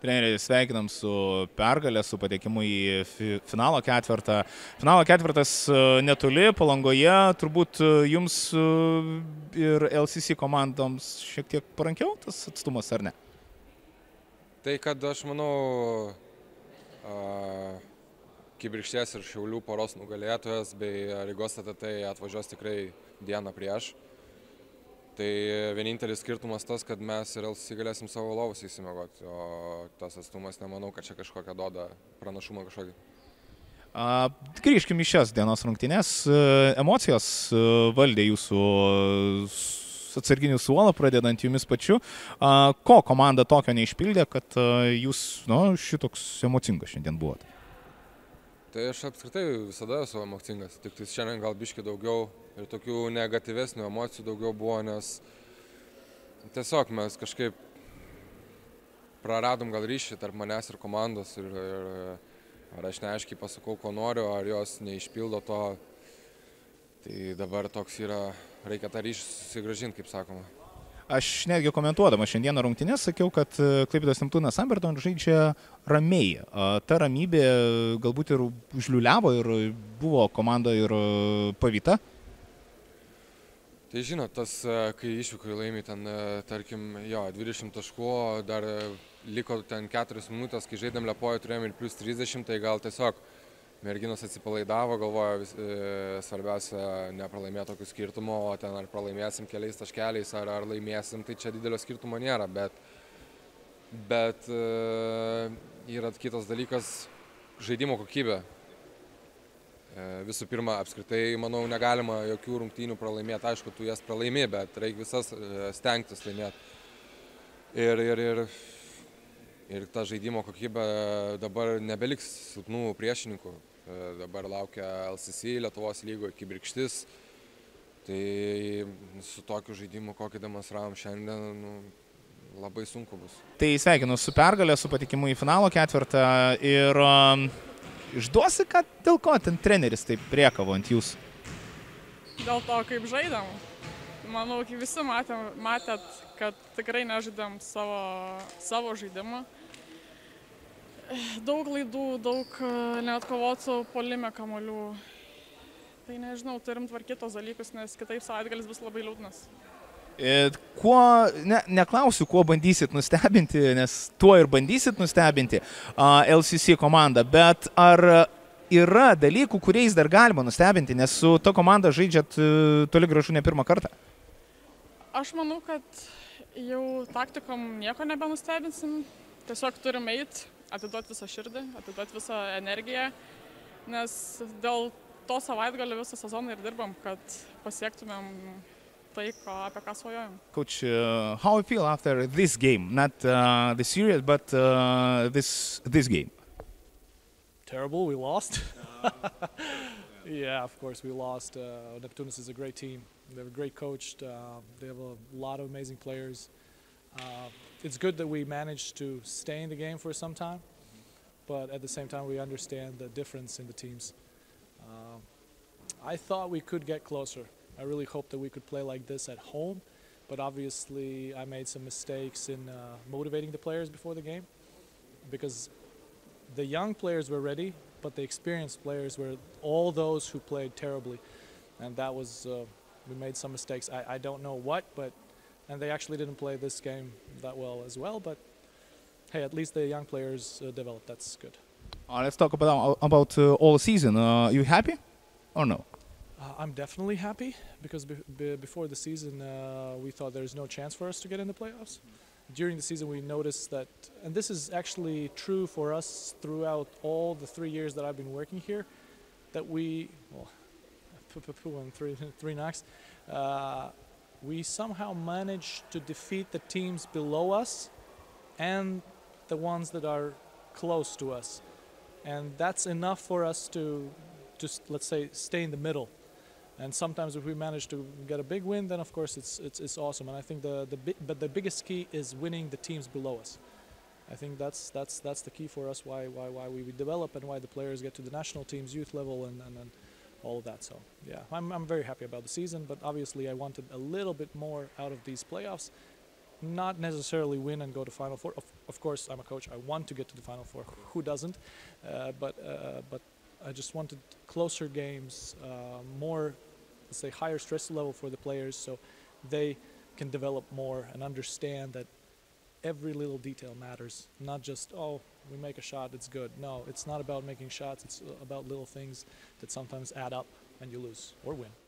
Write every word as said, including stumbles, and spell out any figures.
Treneriai, sveikinam su pergalė, su patekimu į finalo ketvertą. Finalo ketvertas netoli, Palangoje, turbūt jums ir L C C komandoms šiek tiek parankiau tas atstumas, ar ne? Tai, kad aš manau, Kibirkšties ir Šiaulių poros nugalėtojas bei Rygos A T T atvažiuos tikrai dieną prieš. Tai vienintelis skirtumas tas, kad mes ir L C C galėsim savo lovus įsimegoti, o tas atstumas nemanau, kad čia kažkokia duoda pranašumą kažkokį. Grįžkim į šias dienos rungtynės. Emocijos valdė jūsų atsarginių suolą, pradedant jumis pačiu. Ko komanda tokio neišpildė, kad jūs šitoks emocingas šiandien buvote? Tai aš apskritai visada esu emocingas, tik tai šiandien gal biški daugiau ir tokių negatyvesnių emocijų daugiau buvo, nes tiesiog mes kažkaip praradom gal ryšį tarp manęs ir komandos ir, ir ar aš neaiškiai pasakau, ko noriu, ar jos neišpildo to, tai dabar toks yra, reikia tą ryšį susigražinti, kaip sakoma. Aš netgi komentuodama šiandieną rungtynės sakiau, kad Klaipėdos Neptūnas Amberton žaidžia ramiai. Ta ramybė galbūt ir užliuliavo ir buvo komanda ir pavyta. Tai žinot, tas, kai išvykai laimi ten, tarkim, jo, dvidešimt taškų, dar liko ten keturios minutės, kai žaidėm Lepoje, turėjom ir plus trisdešimt, tai gal tiesiog merginos atsipalaidavo, galvojo, svarbiausia, nepralaimė tokių skirtumų, o ten ar pralaimėsim keliais taškeliais, ar, ar laimėsim, tai čia didelio skirtumo nėra, bet, bet yra kitas dalykas žaidimo kokybė. Visų pirma, apskritai, manau, negalima jokių rungtynių pralaimėti, aišku, tu jas pralaimė, bet reikia visas stengtis laimėti. Ir, ir, ir... Ir ta žaidimo kokybė dabar nebeliks silpnų priešininkų. Dabar laukia L C C, Lietuvos lygoje, Kibirkštis. Tai su tokiu žaidimu, kokį demonstravom šiandien, nu, labai sunku bus. Tai sveikinu su pergalė, su patekimu į finalo ketvirtą. Ir um, išduosi, kad dėl ko ten treneris taip priekavo ant jūsų? Dėl to, kaip žaidėm. Manau, kai visi matėm, matėt, kad tikrai nežaidėm savo, savo žaidimą. Daug laidų, daug neatkovotų polime kamuolių. Tai nežinau, turim tvarkyti tos dalykus, nes kitaip savaitgalis bus labai liūdnas. Ir kuo, ne, neklausiu, kuo bandysit nustebinti, nes tuo ir bandysit nustebinti uh, L C C komandą, bet ar yra dalykų, kuriais dar galima nustebinti, nes su to komanda žaidžiat toli gražu ne pirmą kartą? Aš manau, kad jau taktikom nieko nebenustebinsim. Tiesiog turim eiti, atiduoti visą širdį, atiduoti visą energiją, nes dėl to savaitgalio visą sezoną ir dirbam, kad pasiektumėm tai, apie ką svajojam. Coach, uh, how you feel after this game? Not uh, the series, but uh, this, this game. Terrible, we lost. Yeah, of course we lost. Uh, Neptūnas is a great team. They're great coached. Uh, they have a lot of amazing players. Uh, it's good that we managed to stay in the game for some time, but at the same time we understand the difference in the teams. Uh, I thought we could get closer. I really hoped that we could play like this at home, but obviously I made some mistakes in uh, motivating the players before the game, because the young players were ready, but the experienced players were all those who played terribly, and that was uh, we made some mistakes. I, I don't know what, but and they actually didn't play this game that well as well. But hey, at least the young players uh, developed. That's good. Uh, let's talk about about uh, all season. Uh, you happy or no? Uh, I'm definitely happy because be be before the season uh, we thought there's no chance for us to get in the playoffs. During the season we noticed that, and this is actually true for us throughout all the three years that I've been working here, that we, well, on three, three knocks, uh, we somehow managed to defeat the teams below us and the ones that are close to us. And that's enough for us to, just let's say, stay in the middle. And sometimes if we manage to get a big win, then of course it's, it's, it's awesome. And I think the, the, bi but the biggest key is winning the teams below us. I think that's, that's, that's the key for us, why, why, why we develop and why the players get to the national teams, youth level, and, and, and all of that. So, yeah, I'm, I'm very happy about the season, but obviously I wanted a little bit more out of these playoffs. Not necessarily win and go to Final Four. Of, of course, I'm a coach. I want to get to the Final Four. Who doesn't? Uh, but uh, but I just wanted closer games, uh, more, let's say, higher stress level for the players, so they can develop more and understand that every little detail matters. Not just, oh, we make a shot, it's good. No, it's not about making shots. It's about little things that sometimes add up and you lose or win.